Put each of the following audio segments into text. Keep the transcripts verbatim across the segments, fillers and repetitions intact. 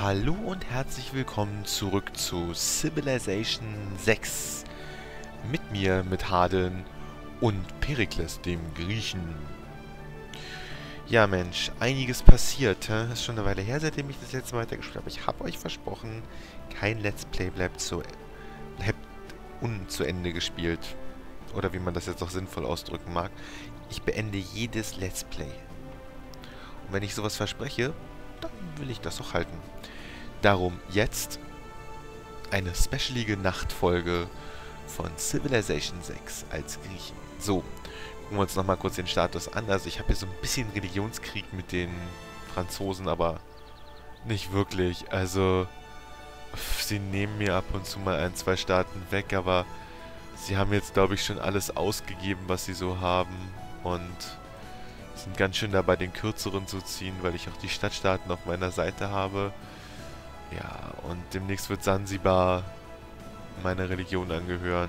Hallo und herzlich willkommen zurück zu Civilization sechs. Mit mir, mit Harden und Perikles, dem Griechen. Ja Mensch, einiges passiert. He? Ist schon eine Weile her, seitdem ich das letzte Mal weitergespielt habe. Ich habe euch versprochen, kein Let's Play bleibt, zu, bleibt unzu Ende gespielt. Oder wie man das jetzt auch sinnvoll ausdrücken mag. Ich beende jedes Let's Play. Und wenn ich sowas verspreche, dann will ich das auch halten. Darum jetzt eine specialige Nachtfolge von Civilization sechs als Griechen. So, gucken wir uns nochmal kurz den Status an. Also ich habe hier so ein bisschen Religionskrieg mit den Franzosen, aber nicht wirklich. Also, sie nehmen mir ab und zu mal ein, zwei Staaten weg, aber sie haben jetzt, glaube ich, schon alles ausgegeben, was sie so haben und sind ganz schön dabei, den Kürzeren zu ziehen, weil ich auch die Stadtstaaten auf meiner Seite habe. Ja, und demnächst wird Sansibar meiner Religion angehören.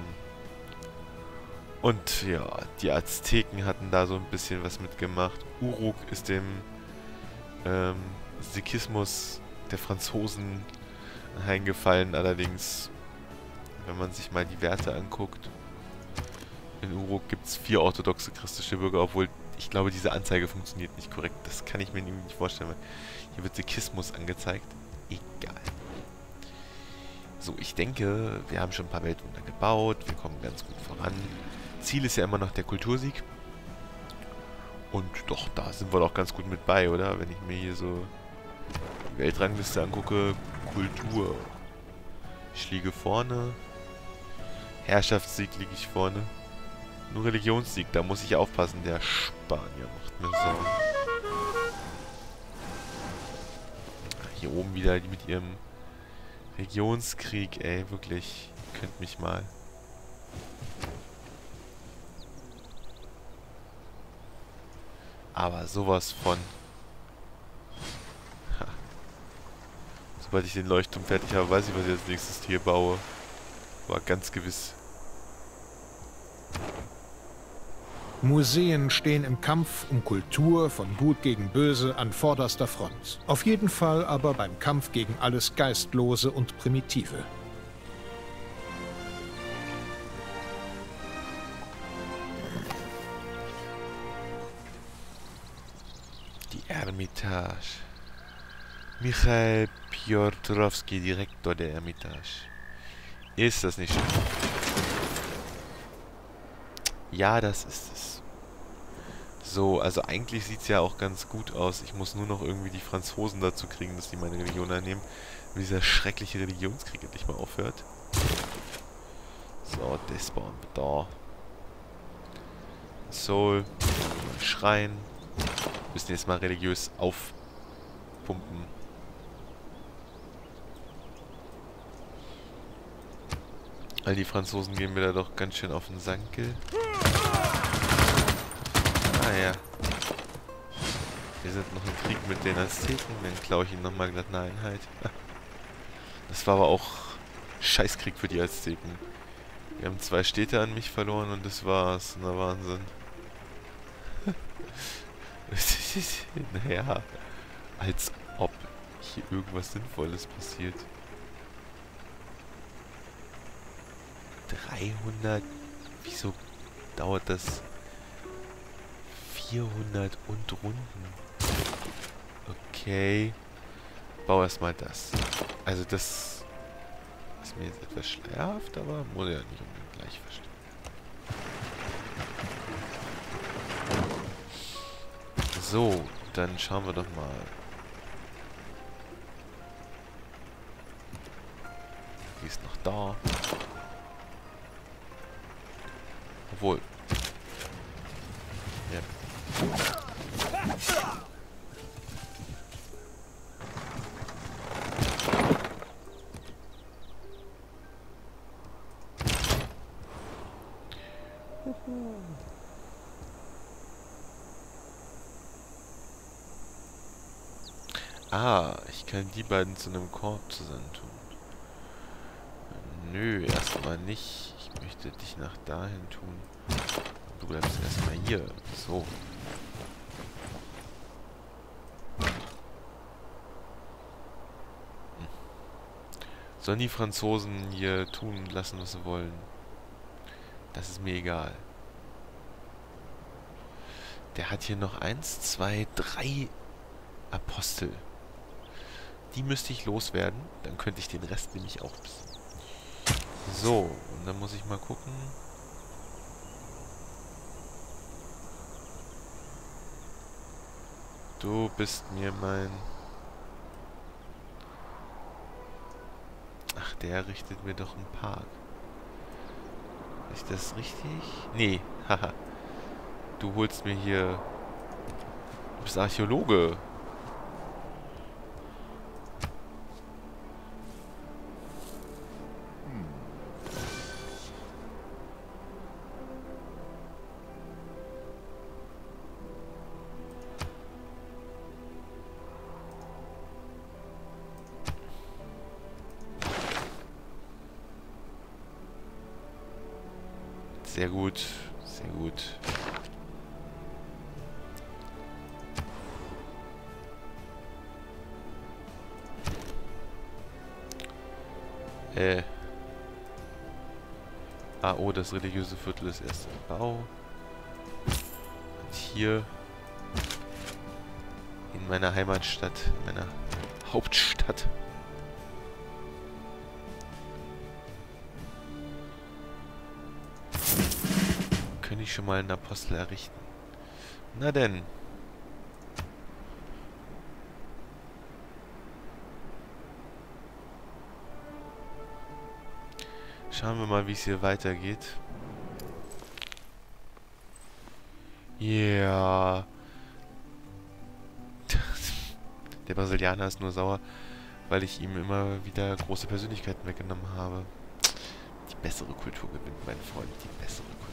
Und ja, die Azteken hatten da so ein bisschen was mitgemacht. Uruk ist dem ähm, Sikhismus der Franzosen eingefallen, allerdings, wenn man sich mal die Werte anguckt. In Uruk gibt es vier orthodoxe christliche Bürger, obwohl ich glaube, diese Anzeige funktioniert nicht korrekt. Das kann ich mir nicht vorstellen, weil hier wird Sikhismus angezeigt. Egal. So, ich denke, wir haben schon ein paar Weltwunder gebaut. Wir kommen ganz gut voran. Ziel ist ja immer noch der Kultursieg. Und doch, da sind wir doch ganz gut mit bei, oder? Wenn ich mir hier so die Weltrangliste angucke. Kultur. Ich liege vorne. Herrschaftssieg liege ich vorne. Nur Religionssieg, da muss ich aufpassen. Der Spanier macht mir Sorgen. Hier oben wieder die mit ihrem Religionskrieg, ey, wirklich. Ihr könnt mich mal. Aber sowas von. Ha. Sobald ich den Leuchtturm fertig habe, weiß ich, was ich als nächstes hier baue. War ganz gewiss. Museen stehen im Kampf um Kultur von Gut gegen Böse an vorderster Front. Auf jeden Fall aber beim Kampf gegen alles Geistlose und Primitive. Die Ermitage. Michael Piotrowski, Direktor der Ermitage. Ist das nicht schön? Ja, das ist es. So, also eigentlich sieht es ja auch ganz gut aus. Ich muss nur noch irgendwie die Franzosen dazu kriegen, dass die meine Religion annehmen. Wenn dieser schreckliche Religionskrieg endlich mal aufhört. So, das bauen wir da. Soul. Schrein. Müssen jetzt mal religiös aufpumpen. All die Franzosen gehen mir da doch ganz schön auf den Sankel. Ah ja. Wir sind noch im Krieg mit den Azteken. Dann klaue ich ihnen nochmal glatt eine Einheit. Das war aber auch Scheißkrieg für die Azteken. Wir haben zwei Städte an mich verloren und das war's. Na Wahnsinn. Naja, als ob hier irgendwas Sinnvolles passiert. dreihundert... Wieso dauert das? vierhundert und Runden. Okay. Bau erstmal das. Also das ist mir jetzt etwas schleierhaft, aber muss ich ja nicht unbedingt gleich verstehen. So, dann schauen wir doch mal. Die ist noch da. Obwohl. Ja. Ah, ich kann die beiden zu einem Korb zusammentun. Nö, erstmal nicht. Ich möchte dich nach dahin tun. Du bleibst erstmal hier. So. Sollen die Franzosen hier tun und lassen, was sie wollen. Das ist mir egal. Der hat hier noch eins, zwei, drei Apostel. Die müsste ich loswerden. Dann könnte ich den Rest nämlich auch besiegen. So, und dann muss ich mal gucken. Du bist mir mein... Ach, der richtet mir doch einen Park. Ist das richtig? Nee, haha. Du holst mir hier... Du bist Archäologe. Sehr gut, sehr gut. Äh. Ah, oh, das religiöse Viertel ist erst im Bau. Und hier in meiner Heimatstadt, in meiner Hauptstadt. Könnte ich schon mal einen Apostel errichten. Na denn. Schauen wir mal, wie es hier weitergeht. Yeah. Der Brasilianer ist nur sauer, weil ich ihm immer wieder große Persönlichkeiten weggenommen habe. Die bessere Kultur gewinnt, mein Freund. Die bessere Kultur.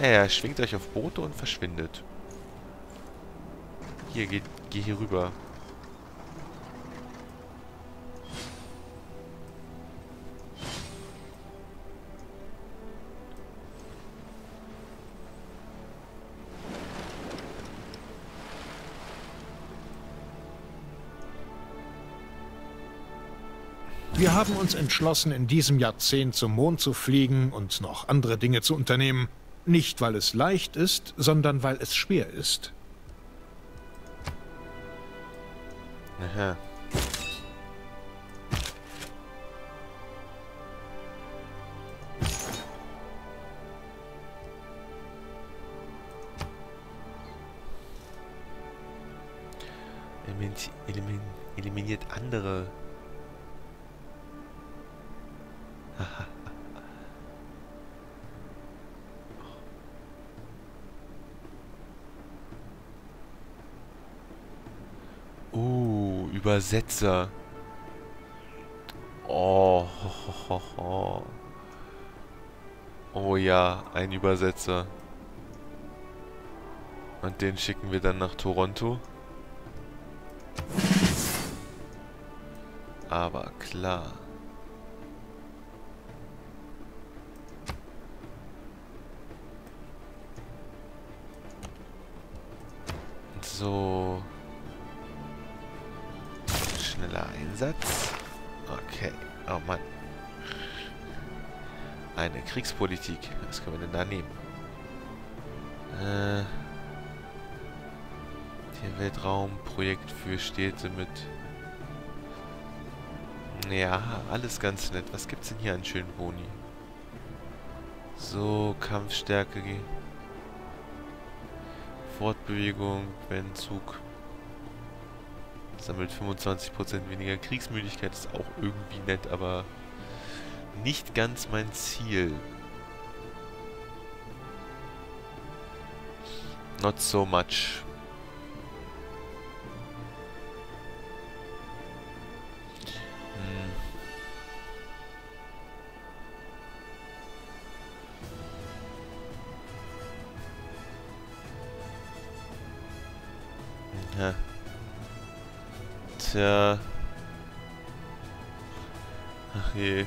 Naja, schwingt euch auf Boote und verschwindet. Hier, geht, geh hier rüber. Wir haben uns entschlossen, in diesem Jahrzehnt zum Mond zu fliegen und noch andere Dinge zu unternehmen. Nicht, weil es leicht ist, sondern weil es schwer ist. Aha. Element, elimin, eliminiert andere. Aha. Übersetzer. Oh, ho, ho, ho. Oh ja, ein Übersetzer. Und den schicken wir dann nach Toronto. Aber klar. So. Schneller Einsatz. Okay. Oh Mann. Eine Kriegspolitik. Was können wir denn da nehmen? Äh. Der Weltraumprojekt für Städte mit... Ja, alles ganz nett. Was gibt's denn hier an schönen Boni? So, Kampfstärke. Fortbewegung, wenn Zug... Sammelt fünfundzwanzig Prozent weniger Kriegsmüdigkeit, ist auch irgendwie nett, aber nicht ganz mein Ziel. Not so much. Hm. Ja. Tja. Ach je.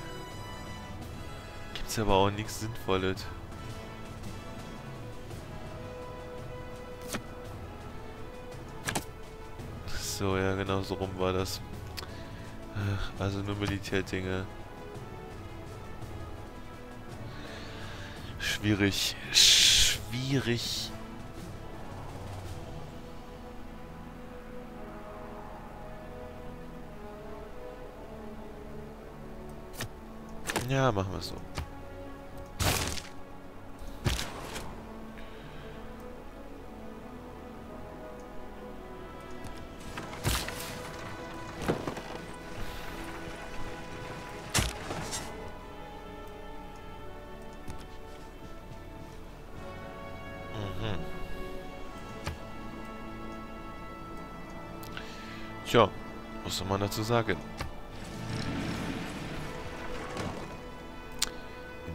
Gibt's aber auch nichts Sinnvolles. So, ja, genau so rum war das. Also nur Militärdinge. Schwierig. Schwierig. Ja, machen wir es so. Tja, was soll man dazu sagen?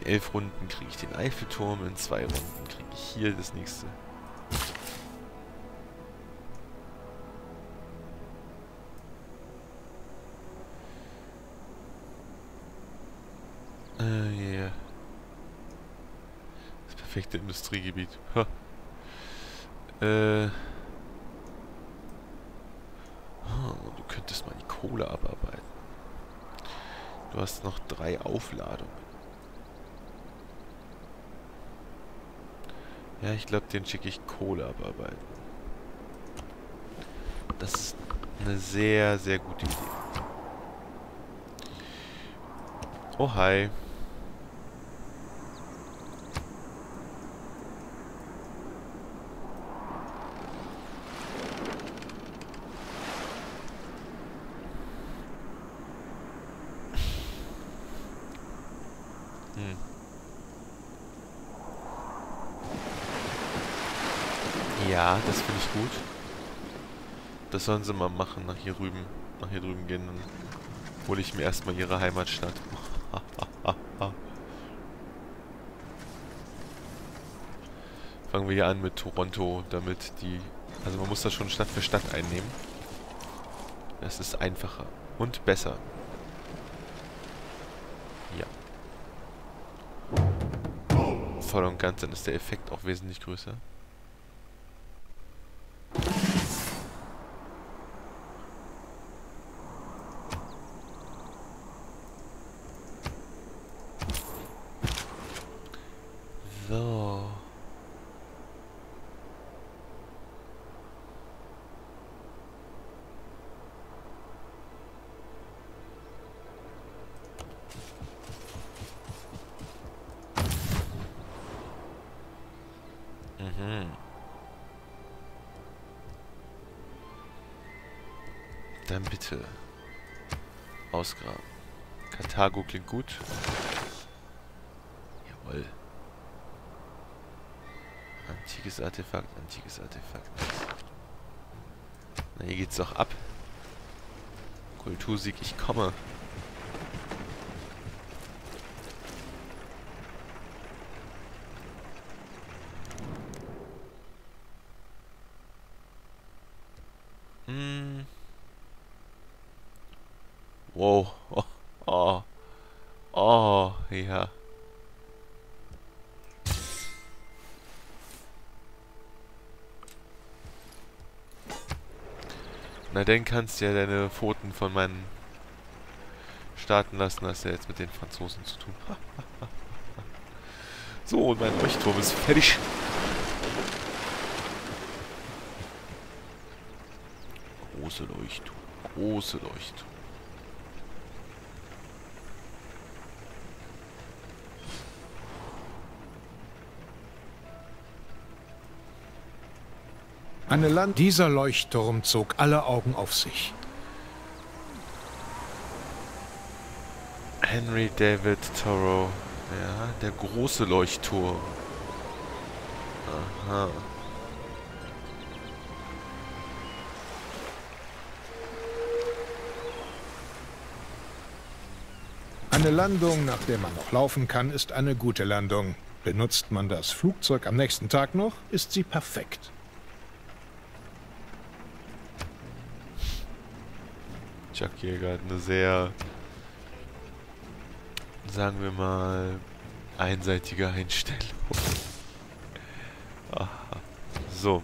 In elf Runden kriege ich den Eiffelturm, in zwei Runden kriege ich hier das nächste. Äh, uh, yeah. Das perfekte Industriegebiet. Ha. Äh... abarbeiten. Du hast noch drei Aufladungen. Ja, ich glaube, den schicke ich Kohle abarbeiten. Das ist eine sehr, sehr gute Idee. Oh, hi. Ja, das finde ich gut. Das sollen sie mal machen, nach hier drüben, nach hier drüben gehen. Dann hole ich mir erstmal ihre Heimatstadt. Fangen wir hier an mit Toronto, damit die... Also man muss das schon Stadt für Stadt einnehmen. Das ist einfacher und besser. Ja. Voll und ganz, dann ist der Effekt auch wesentlich größer. Dann bitte ausgraben. Karthago klingt gut. Jawohl. Antikes Artefakt, antikes Artefakt. Na, hier geht's doch ab. Kultursieg, ich komme. Hm. Wow. Oh. Oh. Oh. Ja. Na, dann kannst du ja deine Pfoten von meinen Staaten lassen. Hast du ja jetzt mit den Franzosen zu tun. So, und mein Leuchtturm ist fertig. Große Leuchtturm. Große Leuchtturm. Eine Land Dieser Leuchtturm zog alle Augen auf sich. Henry David Thoreau. Ja, der große Leuchtturm. Aha. Eine Landung, nach der man noch laufen kann, ist eine gute Landung. Benutzt man das Flugzeug am nächsten Tag noch, ist sie perfekt. Chuckjäger hat eine sehr, sagen wir mal, einseitige Einstellung. Aha. So.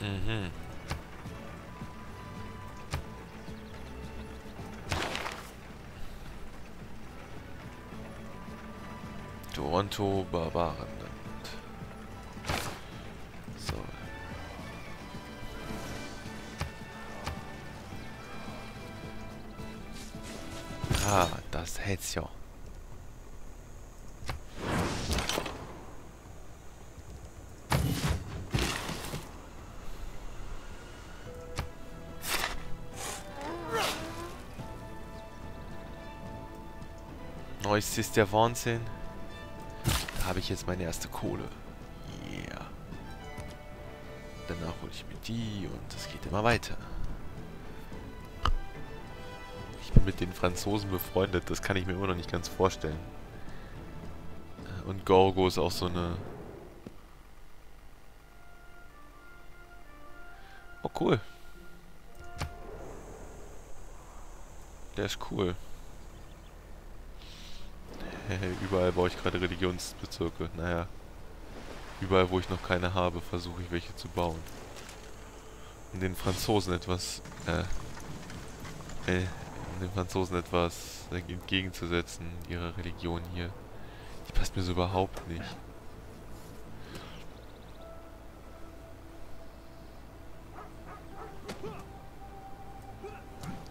Mhm. Toronto, Barbarenland. So. Ah, das hält's ja. Neues ist der Wahnsinn. Da habe ich jetzt meine erste Kohle. Yeah. Danach hole ich mir die und es geht immer weiter. Ich bin mit den Franzosen befreundet, das kann ich mir immer noch nicht ganz vorstellen. Und Gorgo ist auch so eine... Oh, cool. Der ist cool. Überall baue ich gerade Religionsbezirke. Naja. Überall, wo ich noch keine habe, versuche ich welche zu bauen. Um den Franzosen etwas... Äh, äh, um den Franzosen etwas entgegenzusetzen, ihrer Religion hier. Die passt mir so überhaupt nicht.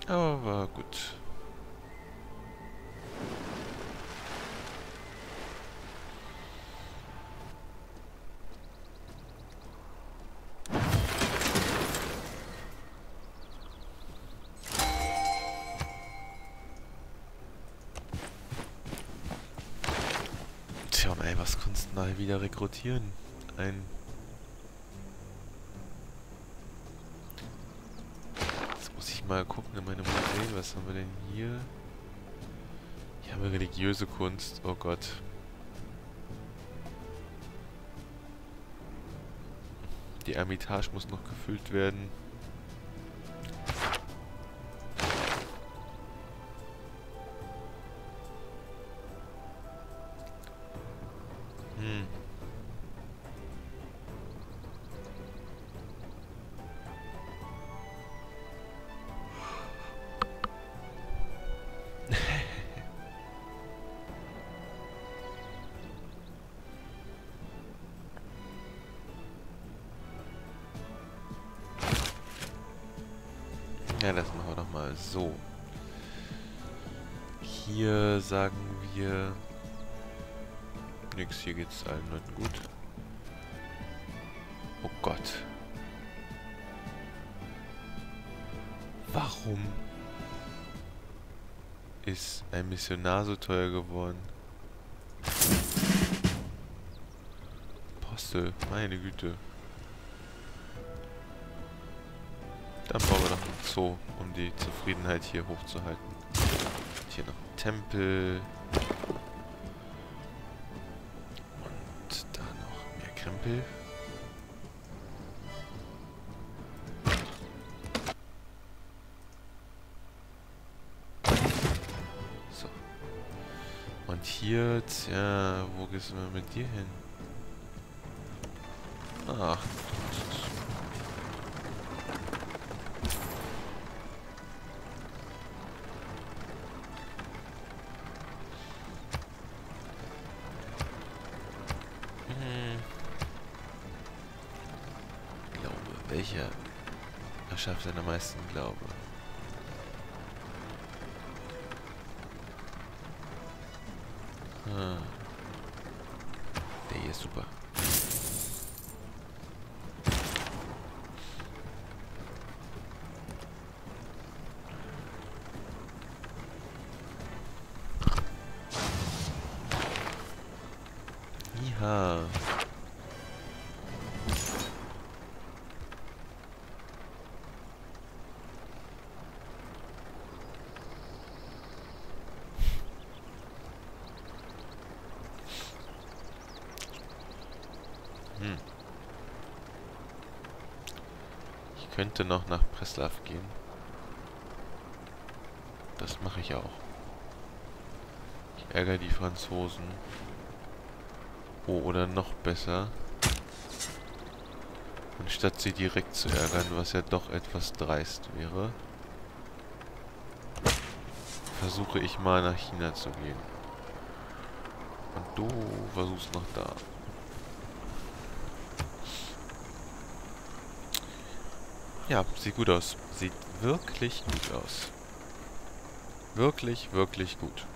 Aber gut. Wieder rekrutieren. Ein. Jetzt muss ich mal gucken in meine Museen. Was haben wir denn hier? Hier haben wir religiöse Kunst. Oh Gott. Die Ermitage muss noch gefüllt werden. Ja, das machen wir doch mal so. Hier sagen wir... Nix, hier geht's allen Leuten gut. Oh Gott. Warum ist ein Missionar so teuer geworden? Apostel, meine Güte. Dann bauen wir noch einen Zoo, um die Zufriedenheit hier hochzuhalten. Und hier noch einen Tempel. Und da noch mehr Krempel. So. Und hier, tja, wo gehst du mal mit dir hin? Ach. Welcher erschafft denn am meisten Glaube? Ah. Der hier ist super. Ja. Ich könnte noch nach Preslav gehen. Das mache ich auch. Ich ärgere die Franzosen. Oh, oder noch besser. Man Statt sie direkt zu ärgern, was ja doch etwas dreist wäre, versuche ich mal nach China zu gehen. Und du versuchst noch da. Ja, sieht gut aus. Sieht wirklich gut aus. Wirklich, wirklich gut.